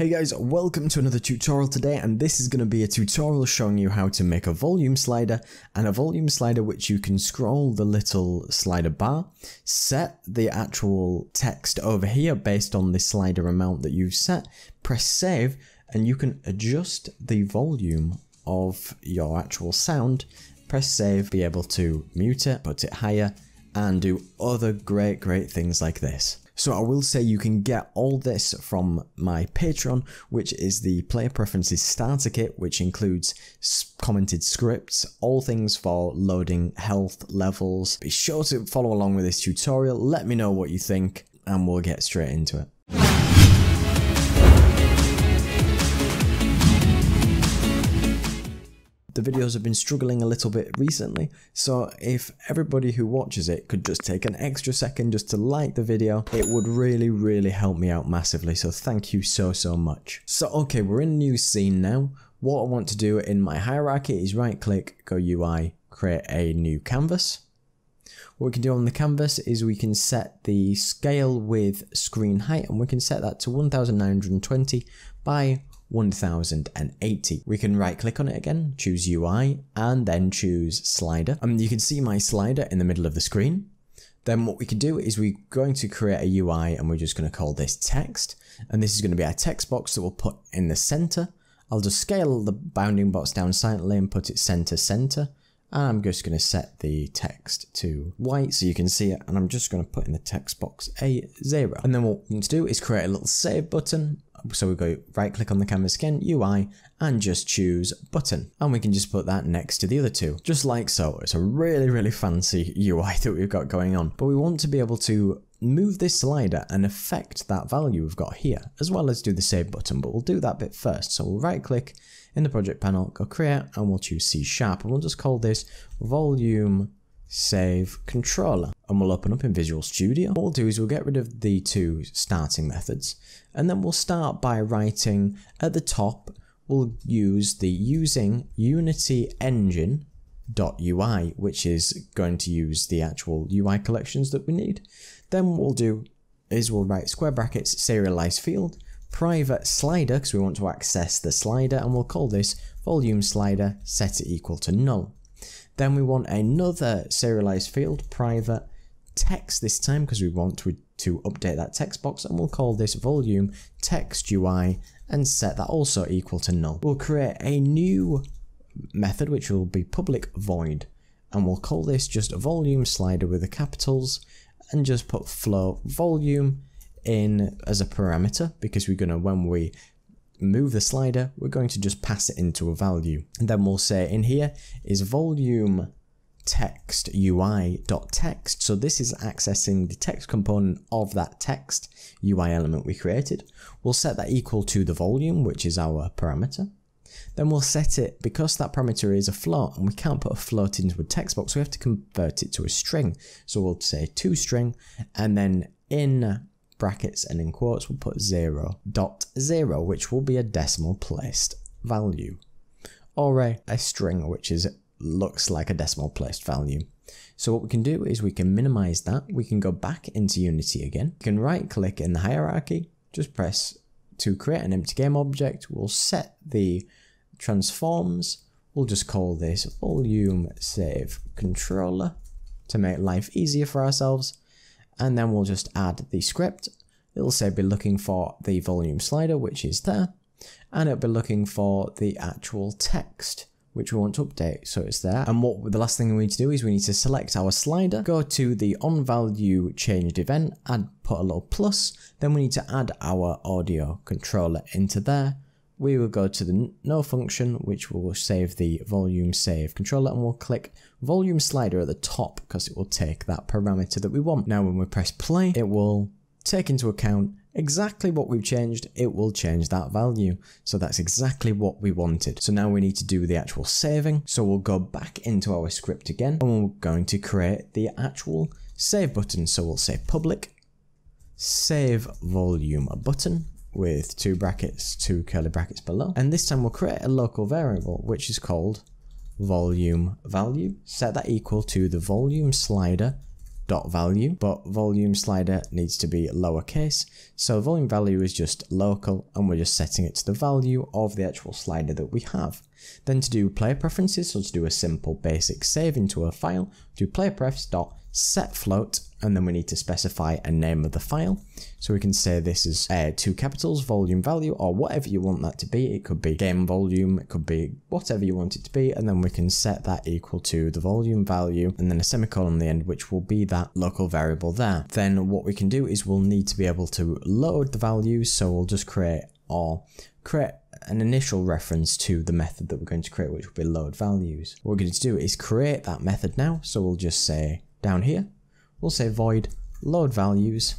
Hey guys, welcome to another tutorial today, and this is going to be a tutorial showing you how to make a volume slider, and a volume slider which you can scroll the little slider bar, set the actual text over here based on the slider amount that you've set, press save, and you can adjust the volume of your actual sound, press save, be able to mute it, put it higher, and do other great things like this. So I will say you can get all this from my Patreon, which is the Player Preferences Starter Kit, which includes commented scripts, all things for loading health levels. Be sure to follow along with this tutorial, let me know what you think, and we'll get straight into it. The videos have been struggling a little bit recently, so if everybody who watches it could just take an extra second just to like the video, it would really help me out massively, so thank you so much. So okay, we're in a new scene now. What I want to do in my hierarchy is right click, go UI, create a new canvas. What we can do on the canvas is we can set the scale with screen height, and we can set that to 1920 by 1080. We can right click on it again, choose UI, and then choose slider. And you can see my slider in the middle of the screen. Then what we can do is we're going to create a UI, and we're just going to call this text. And this is going to be our text box that we'll put in the center. I'll just scale the bounding box down slightly and put it center. And I'm just going to set the text to white so you can see it, and I'm just going to put in the text box A0. And then what we need to do is create a little save button. So we go right click on the canvas again, UI, and just choose button. And we can just put that next to the other two, just like so. It's a really fancy UI that we've got going on. But we want to be able to move this slider and affect that value we've got here, as well as do the save button, but we'll do that bit first. So we'll right click in the project panel, go create, and we'll choose C#, and we'll just call this volume save controller, and we'll open up in Visual Studio. What we'll do is we'll get rid of the two starting methods, and then we'll start by writing at the top, we'll use the using UnityEngine.UI, which is going to use the actual UI collections that we need. Then what we'll do is we'll write square brackets, serialize field, private slider, because we want to access the slider, and we'll call this volume slider, set it equal to null. Then we want another serialized field, private text this time, because we want to update that text box, and we'll call this volume text UI and set that also equal to null. We'll create a new method which will be public void, and we'll call this just volume slider with the capitals, and just put float volume in as a parameter, because we're going to, when we move the slider, we're going to just pass it into a value. And then we'll say in here is volume text UI dot text, so this is accessing the text component of that text UI element we created. We'll set that equal to the volume, which is our parameter. Then we'll set it, because that parameter is a float and we can't put a float into a text box, we have to convert it to a string, so we'll say to string, and then in brackets and in quotes we'll put 0.0, which will be a decimal placed value, or a string which is looks like a decimal placed value. So what we can do is we can minimize that, we can go back into Unity again, you can right click in the hierarchy, just press to create an empty game object, we'll set the transforms, we'll just call this volume save controller to make life easier for ourselves. And then we'll just add the script. It'll say be looking for the volume slider, which is there, and it'll be looking for the actual text, which we want to update, so it's there. And what the last thing we need to do is we need to select our slider, go to the on value changed event, and put a little plus. Then we need to add our audio controller into there. We will go to the no function, which will save the volume save controller, and we'll click volume slider at the top, because it will take that parameter that we want. Now when we press play, it will take into account exactly what we've changed, it will change that value. So that's exactly what we wanted. So now we need to do the actual saving. So we'll go back into our script again, and we're going to create the actual save button. So we'll say public save volume button, with two brackets, two curly brackets below, and this time we'll create a local variable which is called volume value, set that equal to the volume slider dot value, but volume slider needs to be lowercase, so volume value is just local, and we're just setting it to the value of the actual slider that we have. Then to do player preferences, so to do a simple basic save into a file, do PlayerPrefs dot set float, and then we need to specify a name of the file, so we can say this is two capitals volume value, or whatever you want that to be. It could be game volume, it could be whatever you want it to be, and then we can set that equal to the volume value and then a semicolon on the end, which will be that local variable there. Then what we can do is we'll need to be able to load the values, so we'll just create an initial reference to the method that we're going to create, which will be load values. What we're going to do is create that method now, so we'll just say down here, we'll say void load values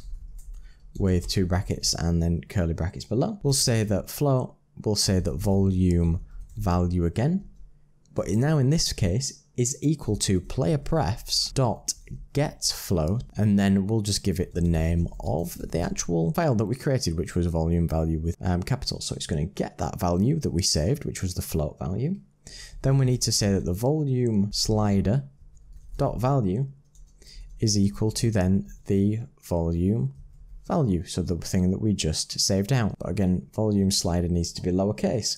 with two brackets and then curly brackets below. We'll say that float, we'll say that volume value again, but now in this case is equal to player prefs dot get float, and then we'll just give it the name of the actual file that we created, which was a volume value with capitals. So it's going to get that value that we saved, which was the float value. Then we need to say that the volume slider dot value is equal to then the volume value, so the thing that we just saved out. But again, volume slider needs to be lowercase.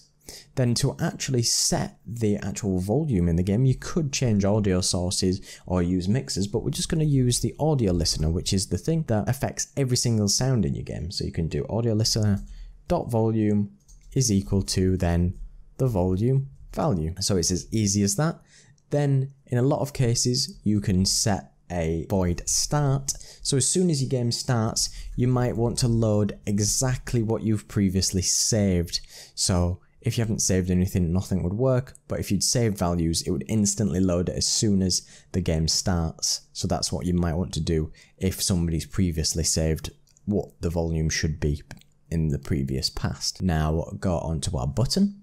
Then to actually set the actual volume in the game, you could change audio sources or use mixers, but we're just going to use the audio listener, which is the thing that affects every single sound in your game. So you can do audio listener dot volume is equal to then the volume value. So it's as easy as that. Then in a lot of cases you can set a void start, so as soon as your game starts you might want to load exactly what you've previously saved. So if you haven't saved anything, nothing would work, but if you'd saved values it would instantly load it as soon as the game starts. So that's what you might want to do if somebody's previously saved what the volume should be in the previous past. Now go onto our button,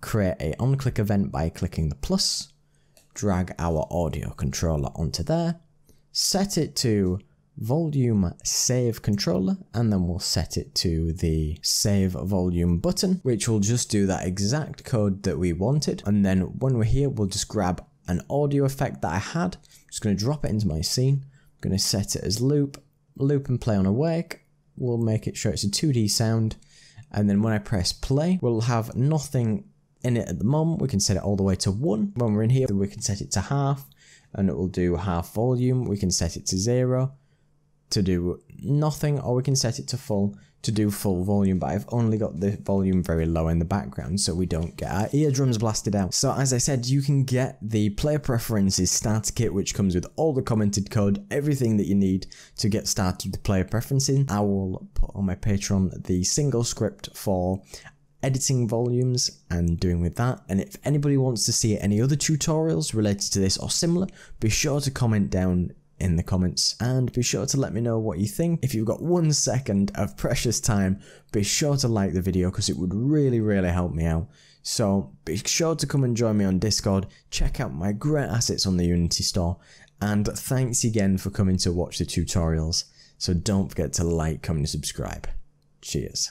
create a on-click event by clicking the plus, drag our audio controller onto there, set it to volume save controller, and then we'll set it to the save volume button, which will just do that exact code that we wanted. And then when we're here, we'll just grab an audio effect that I had. I'm just going to drop it into my scene. I'm going to set it as loop and play on awake. We'll make it sure it's a 2D sound. And then when I press play, we'll have nothing in it at the moment. We can set it all the way to 1. When we're in here, we can set it to half, and it will do half volume. We can set it to 0 to do nothing, or we can set it to full to do full volume, but I've only got the volume very low in the background so we don't get our eardrums blasted out. So as I said, you can get the Player Preferences Starter Kit, which comes with all the commented code, everything that you need to get started with Player Preferences. I will put on my Patreon the single script for editing volumes and doing with that, and if anybody wants to see any other tutorials related to this or similar, be sure to comment down in the comments, and be sure to let me know what you think. If you've got 1 second of precious time, be sure to like the video because it would really help me out. So be sure to come and join me on Discord, check out my great assets on the Unity Store, and thanks again for coming to watch the tutorials. So don't forget to like, comment and subscribe. Cheers.